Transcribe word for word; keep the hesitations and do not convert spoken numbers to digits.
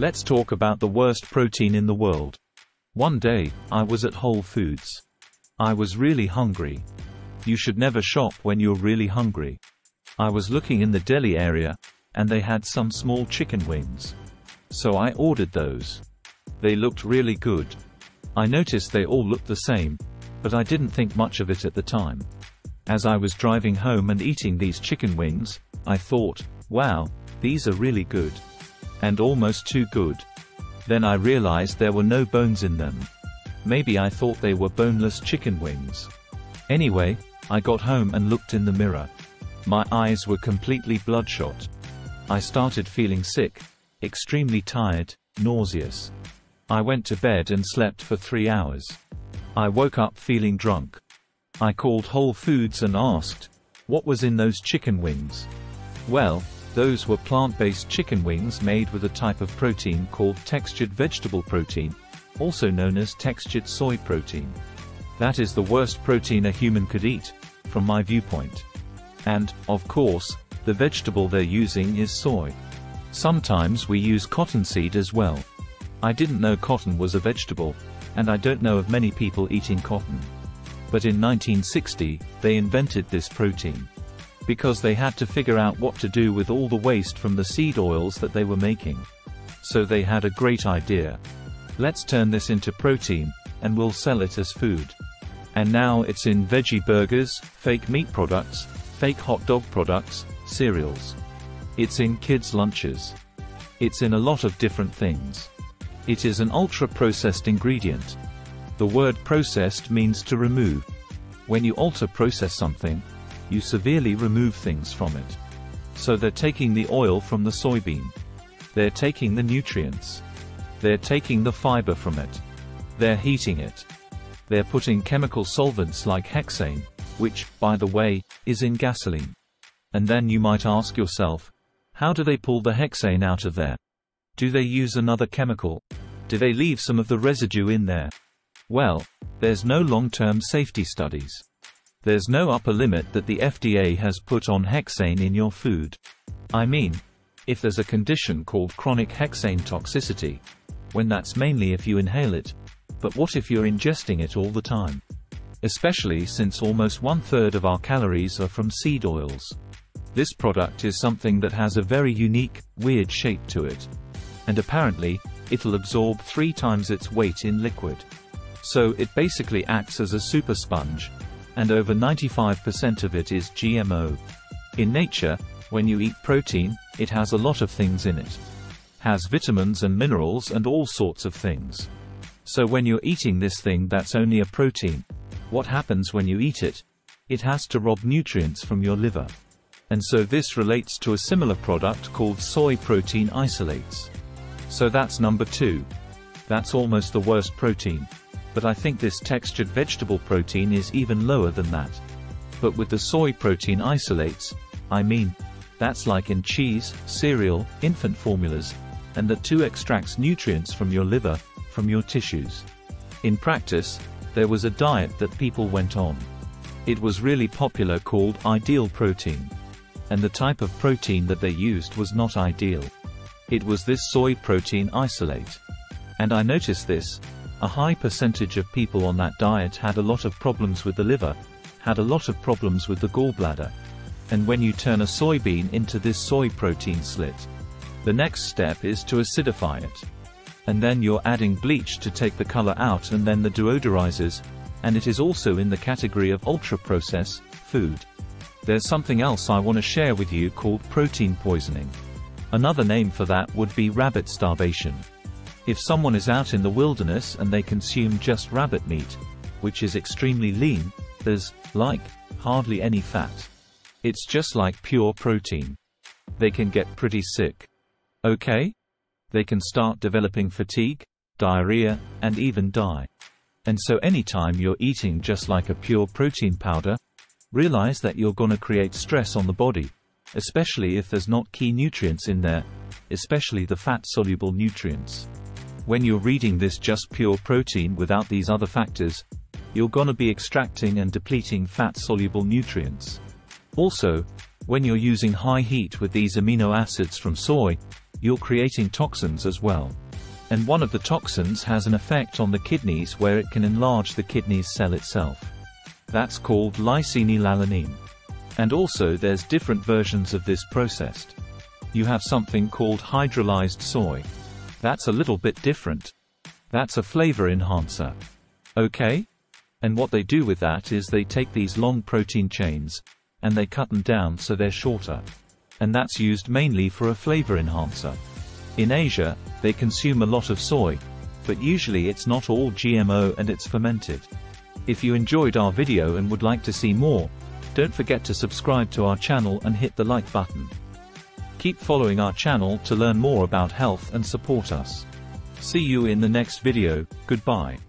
Let's talk about the worst protein in the world. One day, I was at Whole Foods. I was really hungry. You should never shop when you're really hungry. I was looking in the deli area, and they had some small chicken wings. So I ordered those. They looked really good. I noticed they all looked the same, but I didn't think much of it at the time. As I was driving home and eating these chicken wings, I thought, wow, these are really good. And almost too good. Then I realized there were no bones in them. Maybe I thought they were boneless chicken wings. Anyway, I got home and looked in the mirror. My eyes were completely bloodshot. I started feeling sick, extremely tired, nauseous. I went to bed and slept for three hours. I woke up feeling drunk. I called Whole Foods and asked, what was in those chicken wings? Well, those were plant-based chicken wings made with a type of protein called textured vegetable protein, also known as textured soy protein. That is the worst protein a human could eat, from my viewpoint. And, of course, the vegetable they're using is soy. Sometimes we use cottonseed as well. I didn't know cotton was a vegetable, and I don't know of many people eating cotton. But in nineteen sixty, they invented this protein, because they had to figure out what to do with all the waste from the seed oils that they were making. So they had a great idea. Let's turn this into protein, and we'll sell it as food. And now it's in veggie burgers, fake meat products, fake hot dog products, cereals. It's in kids' lunches. It's in a lot of different things. It is an ultra-processed ingredient. The word processed means to remove. When you ultra-process something, you severely remove things from it. So they're taking the oil from the soybean. They're taking the nutrients. They're taking the fiber from it. They're heating it. They're putting chemical solvents like hexane, which, by the way, is in gasoline. And then you might ask yourself, how do they pull the hexane out of there? Do they use another chemical? Do they leave some of the residue in there? Well, there's no long-term safety studies. There's no upper limit that the F D A has put on hexane in your food. I mean, if there's a condition called chronic hexane toxicity, when that's mainly if you inhale it, but what if you're ingesting it all the time? Especially since almost one-third of our calories are from seed oils. This product is something that has a very unique, weird shape to it. And apparently, it'll absorb three times its weight in liquid. So it basically acts as a super sponge, and over ninety-five percent of it is G M O. In nature, when you eat protein, it has a lot of things in it. Has vitamins and minerals and all sorts of things. So when you're eating this thing that's only a protein, what happens when you eat it? It has to rob nutrients from your liver. And so this relates to a similar product called soy protein isolates. So that's number two. That's almost the worst protein. But I think this textured vegetable protein is even lower than that. But with the soy protein isolates, I mean, that's like in cheese, cereal, infant formulas, and the two extracts nutrients from your liver, from your tissues. In practice, there was a diet that people went on. It was really popular called Ideal Protein. And the type of protein that they used was not ideal. It was this soy protein isolate. And I noticed this. A high percentage of people on that diet had a lot of problems with the liver, had a lot of problems with the gallbladder. And when you turn a soybean into this soy protein slit, the next step is to acidify it. And then you're adding bleach to take the color out and then the deodorizers, and it is also in the category of ultra-processed food. There's something else I want to share with you called protein poisoning. Another name for that would be rabbit starvation. If someone is out in the wilderness and they consume just rabbit meat, which is extremely lean, there's, like, hardly any fat. It's just like pure protein. They can get pretty sick. Okay? They can start developing fatigue, diarrhea, and even die. And so anytime you're eating just like a pure protein powder, realize that you're gonna create stress on the body, especially if there's not key nutrients in there, especially the fat-soluble nutrients. When you're reading this just pure protein without these other factors, you're gonna be extracting and depleting fat-soluble nutrients. Also, when you're using high heat with these amino acids from soy, you're creating toxins as well. And one of the toxins has an effect on the kidneys where it can enlarge the kidney's cell itself. That's called lysinoalanine. And also there's different versions of this process. You have something called hydrolyzed soy. That's a little bit different. That's a flavor enhancer. Okay? And what they do with that is they take these long protein chains, and they cut them down so they're shorter. And that's used mainly for a flavor enhancer. In Asia, they consume a lot of soy, but usually it's not all G M O and it's fermented. If you enjoyed our video and would like to see more, don't forget to subscribe to our channel and hit the like button. Keep following our channel to learn more about health and support us. See you in the next video, goodbye.